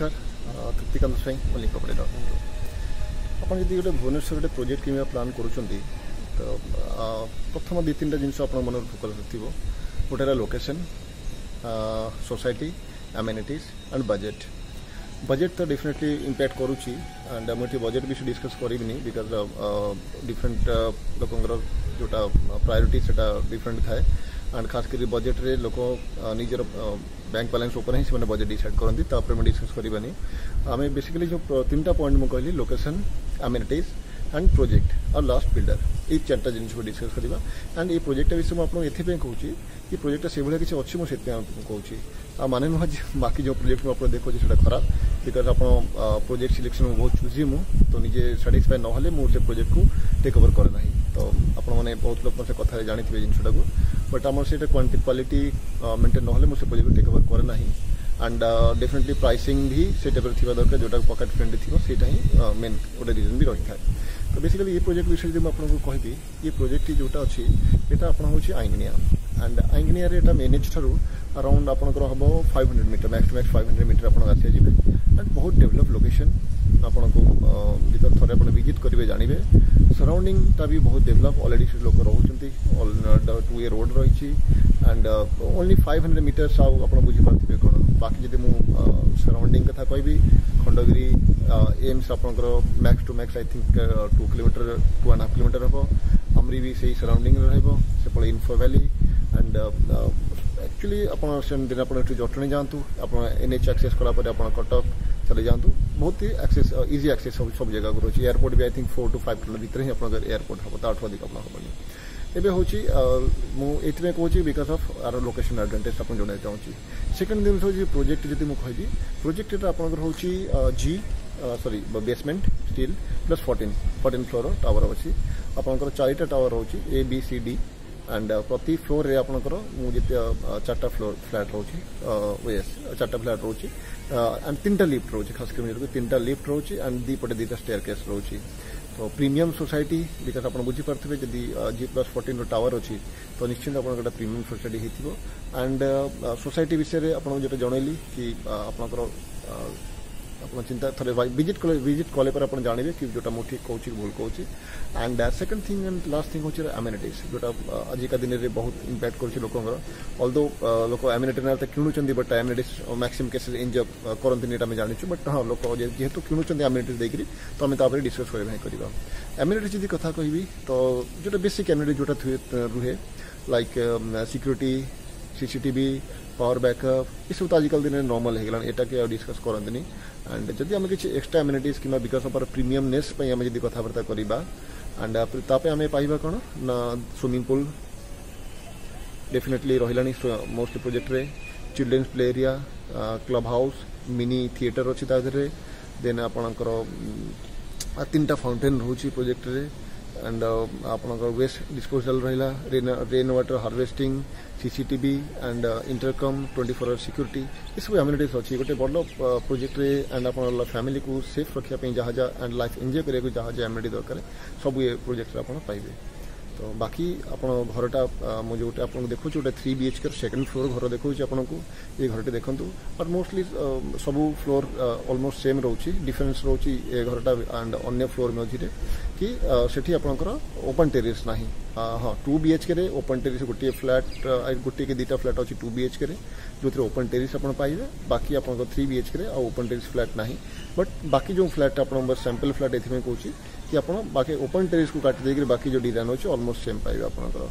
नमस्कार तृप्तिकांत स्वईं मल्लिक कपड़ेदार आपड़ जी गोटे भुवनेश्वर गोटे प्रोजेक्ट कि प्लां कर प्रथम दु तीन जिनस मन फोकस थी गोटे location society amenities and budget budget तो डेफिनेटली इंपैक्ट करुच्ची एंड मुझे बजेट विषय डिस्कस करी बिकज डिफरेंट लोकंर जोटा प्रायोरीटी से डिफरेंट थाए एंड खास कर बजेट रे लोक निजर बैंक बैलेंस उपर ही बजेट डिसाइड करती मैं डिस्कस करानी आम बेसिकली जो तीन पॉइंट मुझे कहली लोकेशन एमिनिटीज एंड प्रोजेक्ट और लास्ट बिल्डर ये चार्टा जिन डिस्कस करवा एंड ये प्रोजेक्ट विषय मुझे एपाई कहूँ कि प्रोजेक्टा से भाई किसी अच्छी मुझे कहूँ आ माने नुह बाकी जो प्रोजेक्ट मुझे देखुचे से खराब बिकज आप प्रोजेक्ट सिलेक्शन में बहुत चूजी मु तो निजे साटिस्फाई ना मुझे प्रोजेक्ट को टेक ओवर करे ना तो आपने बहुत लोग से कथा जानी थे जिनटा को बट आम से क्वांटिटी क्वालिटी मेन्टेन ना मुझे प्रोजेक्ट को टेक ओवर करे ना एंड डेफिनेटली प्राइसिंग भी से टाइप थी दरकार जोटा पकेट फ्रेंडली थी सहीटा ही मेन गोटे रिजन भी रही था तो बेसिकली ये प्रोजेक्ट विषय जो आपको कहबी ये प्रोजेक्ट जोटा अच्छी यहाँ आपड़ी आइंगिनिया एंड आइंगिनिया यहाँ मेनेज ठार अराउंड आप 500 metre max to max 500 metre आप आसीजे एंड बहुत डेवलप लोकेशन आपन को भर थोड़े आप विजिट करेंगे जानवे सराउंडिंगटा भी बहुत डेवलप अलरेडी से लोक रोच टू ए रोड रही एंड ओनली 500 मीटर्स आज बुझीपे कौन बाकी जब मुझे सराउंडिंग कथा कह खंडगिरी एम्स आपंकर max to max I think 2.5 kilometre हम आम्री भी सही सराउंडिंग रही इन्फो वैली एंड एक्चुअली आपड़ी जटणी जातु आप एनएच एक्सेस कलापर आप कटक चले जातु बहुत ही एक्सेस इजी एक्सेस सब जगह रही है एयरपोर्ट भी आई थिंक 4 to 5 किलोमीटर भीतर ही आप एयरपोर्ट हम ताठ अधिक आप हमें एवं मुझे कहूँ because of our location advantage आप जनवाई चाहिए सेकेंड जिन हूँ प्रोजेक्ट जी मुझे प्रोजेक्ट ये आपर हूँ जी sorry basement stilt plus 14 floor tower अच्छी आपंकर 4टा टावर रोचे ABCD एंड प्रति फ्लोर रे आपंकर मुझे 4टा फ्लोर फ्लैट रोचे यस 4टा फ्लैट रोचे एंड 3टा लिफ्ट रोचे खास कर 3टा लिफ्ट रोचे एंड दीपटे 2टा स्टेयरकेस रोचे तो प्रीमियम सोसाइटी बिकज आप बुझीपे जदि G+14 टावर अच्छी तो निश्चिंत आप प्रीमियम सोसाइटी होती एंड सोसाइटी विषय आपको जो जनइली कि आप चिंता थे विजिट कले पर आप जानवे कि जोटा मुझे ठीक कौच भूल कौच and second thing and last thing हूँ एमिनिटीज जोटा आजिका दिन में बहुत इंपैक्ट कर लोकर अल्दो लोक एमिनिटी ना तो किणुंट but amenities maximum case enjoy करती आम जाचु बट हाँ लोक जेहतु किणुंट एमिनिटीज देकर तो आम तापर डिस्कस करवा एमिनिटीज जी कथा कह तो जो बेसिक एमिनिटीज जोटा रुहे like security CCTV power backup ये सब तो आजिकल दिन नॉर्मल होगा यहाँ के आज डिस्कस करते एंड जब आम किसी एक्सट्रा एमिनिटीज कि बिकज अफ प्रीमियमनेस आम जब कथबार्ता करवा एंड ताप आम पाइबा कौन ना स्विमिंग पूल डेफिनेटली रही मोस्टली प्रोजेक्ट रे children's play area club house mini theatre अच्छी तादे देन आपणकर 3टा फाउंटेन रोचे प्रोजेक्ट रे एंड आपनकर वेस्ट डिस्पोजल रहा rain water harvesting CCTV and intercom 24 hour security ये सब एमिनिटीज अच्छी गोटे बड़ प्रोजेक्ट रे एंड आप फैमिली को सेफ रखापी जहाँ जहाँ एंड लाइफ एंजॉय करने जहाँ एमिनिटी दरकार सब ये प्रोजेक्ट आप पाइबे तो बाकी आप घरटा मुझे गोटे आपको देखो गोटे 3 BHK सेकेंड फ्लोर घर देखो आपको ये घरटे देखूँ बट मोस्टली सबू फ्लोर अलमोस्ट सेम रोचे डिफरेन्स रोचे ये घरटा एंड अन्य फ्लोर मझे कि सेठी आपंकर ओपन टेरेस ना हाँ 2 BHK ओपन टेरेस गोटे फ्लैट गोटे कि 2टा फ्लैट अच्छी 2 BHK जो ओपन टेरेस आप पाइबे बाकी आप 3 BHK ओपन टेरेस फ्लैट ना बट बाकी जो फ्लैट आप सैंपल फ्लैट ये कहूँ कि आप बाकी ओपन टेरेस को काट देकर बाकी जो डिजाइन अच्छे अलमोस्ट सेम पाइबे आपंकर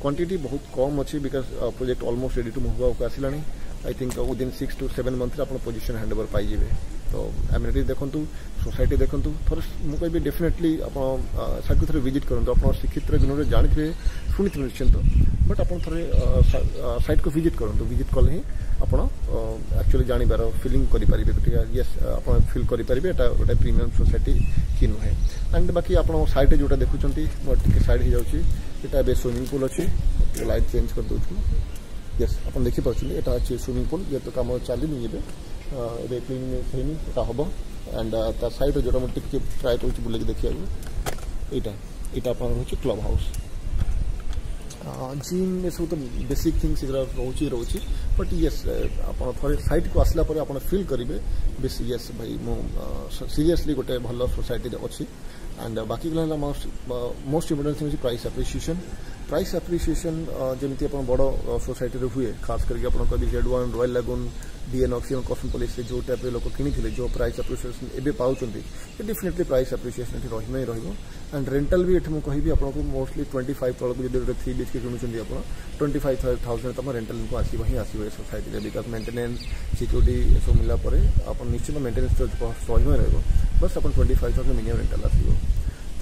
क्वांटिटी बहुत कम अच्छी because project almost ready to move out आसला I think within 6 to 7 month आप पोजिशन हैंड ओवर पाइबे तो एमिनिटीज देखूँ सोसाइटी देखूँ थोड़े मुझे कहबी डेफिनेटली आपको थे विजिट करूँ आप श्रीक्षेत्र ग्रीनवुड जानते शुणी थे निश्चिंत बट आप थे साइट को विजिट करूँ विजिट कले ही आप एक्चुअली जानार फिलिंग करेंगे येस आप फिल करेंगे यहाँ गोटे प्रीमियम सोसाइटी कि नुहे एंड बाकी आप साइड जोटा देखुं मोटे साइड हो जाए स्विमिंग पूल अच्छी लाइट चेंज कर दूँ येस आप देखिपुन यहाँ अच्छे स्विमिंग पूल जेहतु कम चलनी ये क्लीन होब एंड साइड जोटा मुझे ट्राए कर बुले देखा यहाँ यहाँ आप क्लब हाउस जिम एसबू तो बेसिक थिंग्स रोचे रोचे बट येस आपड़ साइट को आसला पर आप फिल करेंगे बेस येस भाई मुझे सीरियसली गोटे भल सोसाइटी अच्छी एंड बाकी गला most important thing price appreciation जमी आप बड़ सोसाइटी हुए खास करके Z one royal lagoon DN oxygen cosmetic policy जो टाइप लोक कि जो प्राइस एप्रिसिएशन एवं पाँच डेफिनेटली प्राइस एप्रिसिएशन रही रोक एंड रेंटल भी ये कहि आपको मोस्टली 25 तौर जो 3 BHK किणुँच आप 25,000 तुम रेंटल को आसवा ही आसवे सोसाइटी बिकज मेंटेनेंस सिक्यूरीटी ये सब मिलापर आप निश्चित मेंटेनेंस सही रहा बस आप 25,000 मिनिमम रेंटल आसो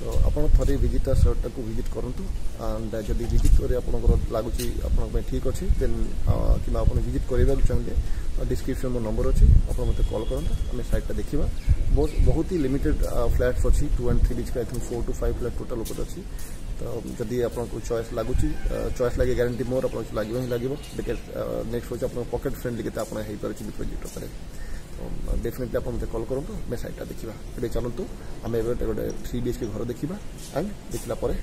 तो आपड़ थे विजिट सर्ट को विजिट करूँ एंड जब विजिट कर लगुच आप ठीक अच्छे देन कि विजिट कराक चाहिए डिस्क्रिप्शन मो नंबर अच्छी आप मत कल करता आम साइटा देखा बहुत ही लिमिटेड फ्लैट्स अच्छी 2 and 3 BHK 4 to 5 flat total ऊपर अच्छी तो जदि आपको चॉइस लगुच चॉइस लगे गारंटी मोर आप लगे ही लगे बिकज नेक्स्ट हूँ आप पकेट फ्रेंडली के आपकी प्रोजेक्ट पर तो डेफिनेटली आप मत कल करूँ मैं साइटा देखा ये चलतु आम गोटे 3 BHK घर देखा एंड देखापर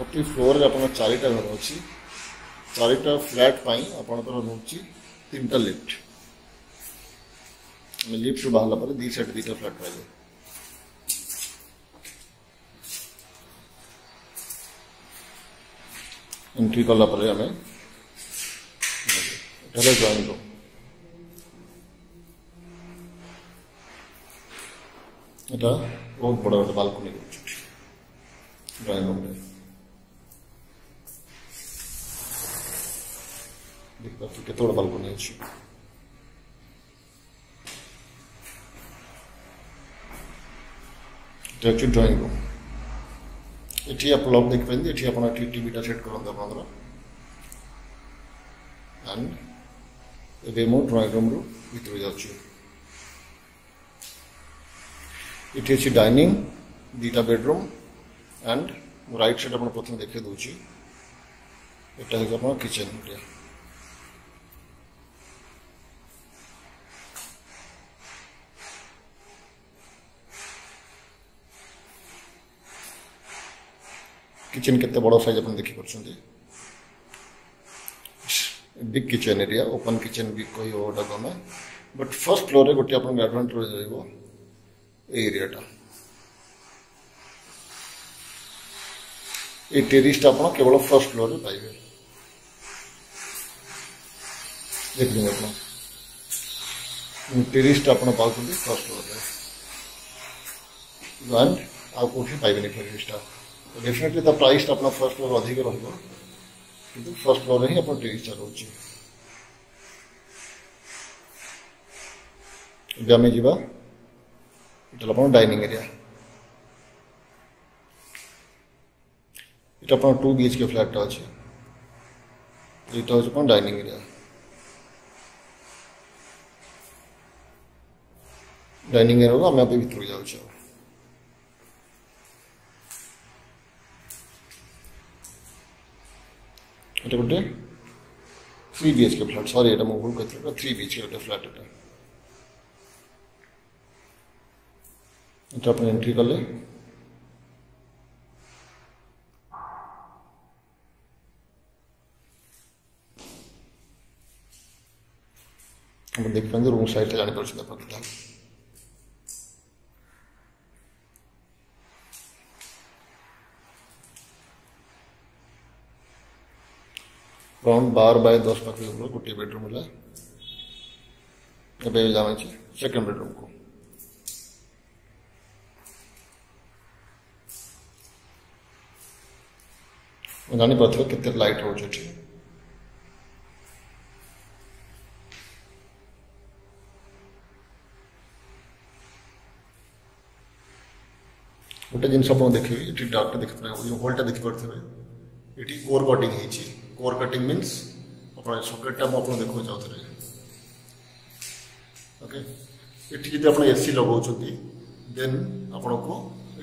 प्रति फ्लोर में चारिटा घर अच्छी चारिटा फ्लैट रोचे 3टा लिफ्ट लिफ्ट बाहर पर दी साइड 2टा फ्लैट पाइबे एंट्री कलापर आम जॉइन रूम एटा बहुत बड़ा गोटे बालकनी जॉइन रूम देखते बड़ा बालकनी अच्छे ड्रॉइंग रूम ये आप लॉक देखते टीटा सेट कर ड्रॉइंग रूम रू भर जा डाइनिंग 2टा बेडरूम एंड राइट साइड आप प्रथम देखे दूसरी यहाँ किचन गोटे किचन कितने बड़ा साइज अपन देखी party big kitchen area open kitchen भी कही कम है बट फर्स्ट फ्लोर रे गोटे एडवांटेज रही है एरियाटा ये टेरिसटा आप केवल फर्स्ट फ्लोर रे पाइबे देखिए आप टेरिसटा आप फर्स्ट फ्लोर एंड आप कौन पाइबे टेरिसटा डेफिनेटली तो प्राइस अपना फर्स्ट फ्लोर अधिक रहा कि फर्स्ट फ्लोर ही अपना टेरिस चलाऊे आम जा डाइनिंग एरिया ये अपना 2 BHK फ्लैट अच्छे यहाँ हूँ डाइनिंग एरिया आम भर जाऊँ ये गोटे 3 BHK फ्लैट सरी ये भूल कर 3 BHK गोटे फ्लैट ये अपने एंट्री कले देख पाते रूम साइड जापर फ्रंट 12 by 10 पाखे गोटे बेडरूम है सेकेंड बेडरूम को जान पार्थ के लाइट रोज गोटे जिनस देखिए ये डाटा देखते हैं जो होलटा देखिपे ये कोर कटिंग होती कोर कटिंग मीनस आप सकेटा मुझे देखा चाहते ओके ये जी आप एसी लगाऊँ देन आपको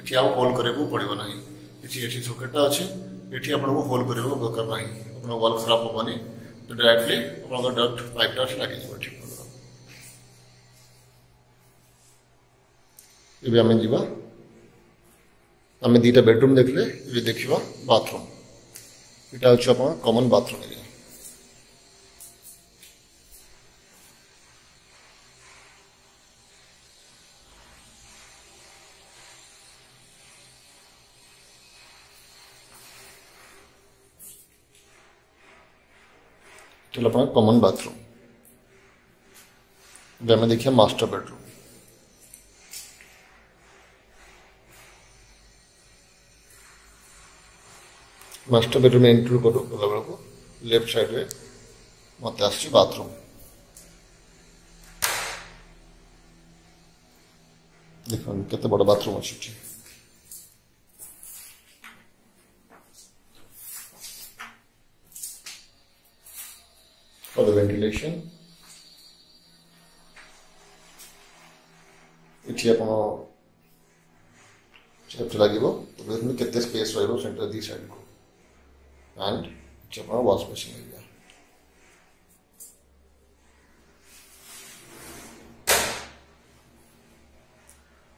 ये आउ होल कराया पड़े ना ये सकेटा अच्छे ये आपको होल कराया दरकार ना आप वाल खराब हेनी तो डायरेक्टली आप डक्ट पाइप डाक्ट लगे ये आम जीवा आम दीटा बेडरूम देखले ये देखा बाथरूम यहाँ हूँ आप कमन बाथरूम एरिया चलो आप कमन बाथरूम आम देखिए master bedroom master bedroom entry कला बेलू लेफ्ट साइड रे मत बाथरूम देख केते बड़ा बाथरूम अच्छी वेंटिलेशन ये आप लगे केते स्पेस रही सेंटर दी साइड को एंड जब wash machine area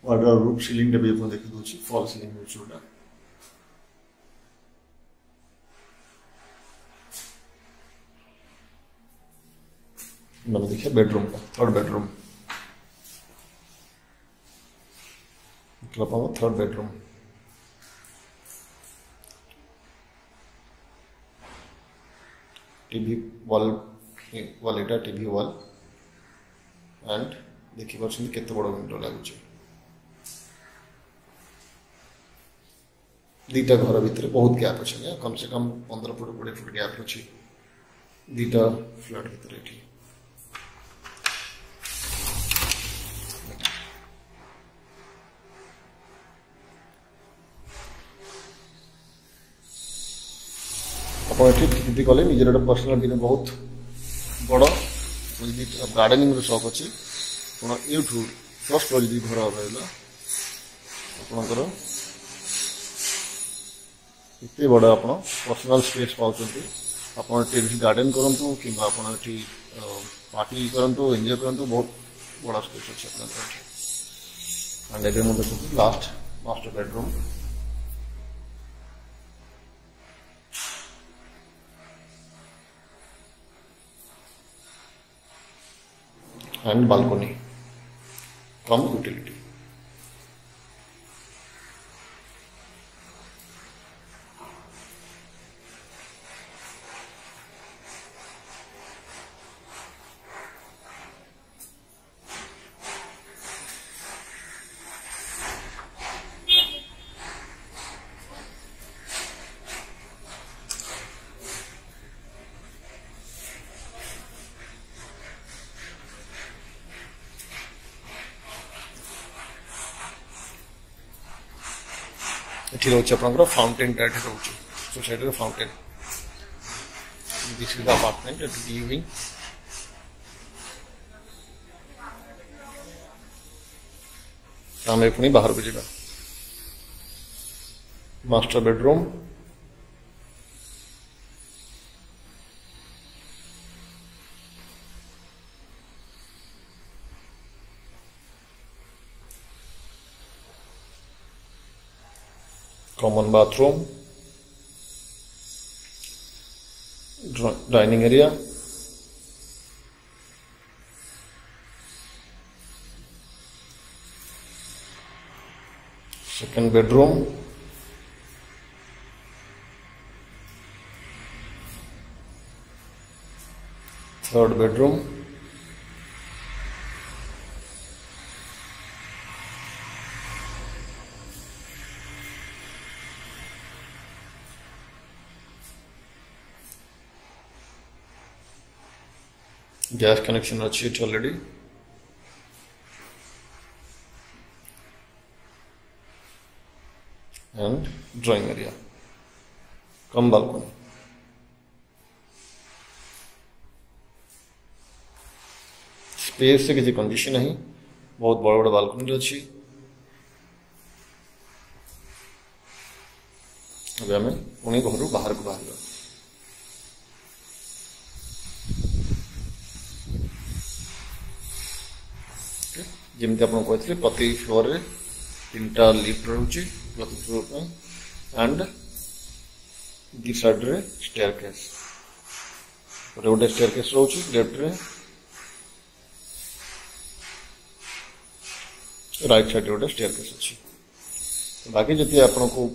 wardrobe roof ceiling भी अपन देख दूसरी फॉल सीलिंग जोड़ा मैंने देखिए बेडरूम का थर्ड बेडरूम मतलब हम third bedroom TV wall wall एटा टीवी वॉल एंड देखि परछन केते बड़ विंडो लागु छे दीटा घर भीतर बहुत गैप अछि कम से कम 15 फुट 20 फुट गैप अछि दीटा फ्लैट भीतर एठी पॉइंट कले निजर गोटे पर्सनाल दिन बहुत बड़ गार्डेनिंग शौक अच्छी आप यूट्यूब फर्स्ट फ्लोर जी घर रहा आपणकर ये बड़ आप पर्सनाल स्पेस पाँच आपड़ी गार्डेन करूँ कि आपड़ी पार्टी करूँ एंजय करूँ बहुत बड़ा स्पेस अच्छे एंड मुझे last master bedroom and balcony cum utility ये रोचे अपना फाउंटेन टाइट रोचे society fountain this is the apartment at living सामने पुणी बाहर को जाना master bedroom common bathroom dining area second bedroom third bedroom gas connection अच्छी already and drawing area, cum balcony. Space किसी कंडीशन नहीं, बहुत बड़ बड़ बालकनी अच्छी। अब आम पुणी घर बाहर को बाहर जमी आप कही प्रति फ्लोर में 3टा लिफ्ट रोचे प्रति फ्लोर एंड दी साइड रे स्टेयरकेस गोटे गोटे स्टेयरकेस रोचे लेफ्ट रे राइट साइड गोटे स्टेयरकेस अच्छी। बाकी जब आपको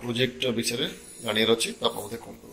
प्रोजेक्ट विषय में जाना अच्छे तो आप मत कौन।